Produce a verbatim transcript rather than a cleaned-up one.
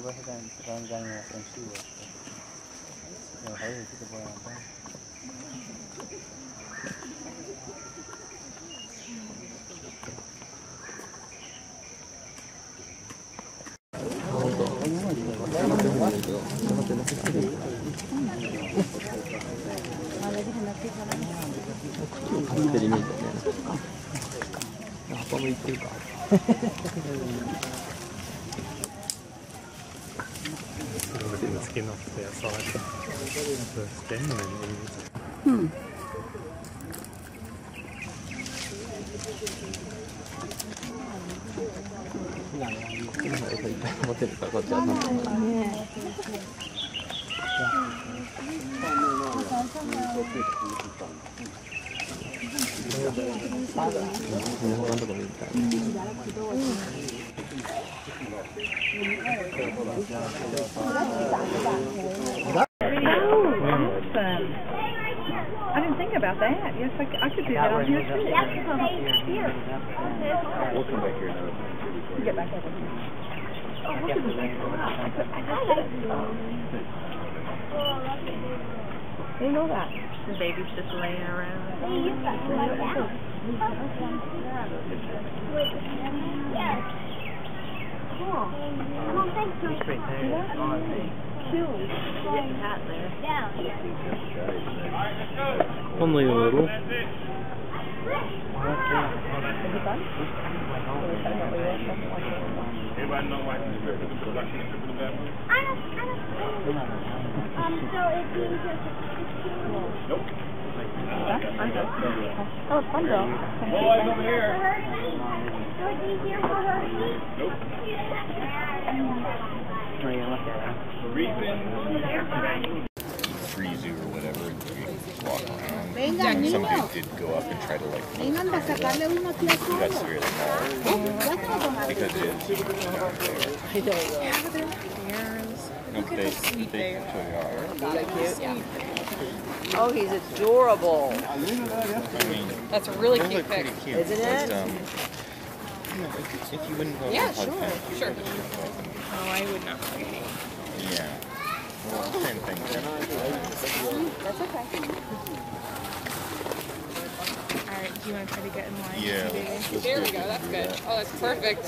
những video hấp dẫn. Hmm. About that, yes, I, I could do that on here too. Yeah, here. We'll come back here. We'll get back over here. Oh, we'll get back over here. You know that. The baby's just laying around. Yeah, yeah. Cool. Only a little. Oh, it's fun though. Boys over here. So it's easier for her to eat? Nope. Are you gonna look at her? Freezy or whatever, and you walk around. Venga, somebody did go up and try to like. That's really hard because it is. You know, there. They, they, they are. Oh, he's adorable. I mean, that's a really cute pic, isn't it? But, um, if, if you wouldn't go, yeah, sure, podcast, sure. Oh, I would not. Yeah. Well, same thing. That's okay. Alright, do you want to try to get in line? Yeah. There we go, that's good. Oh, that's perfect.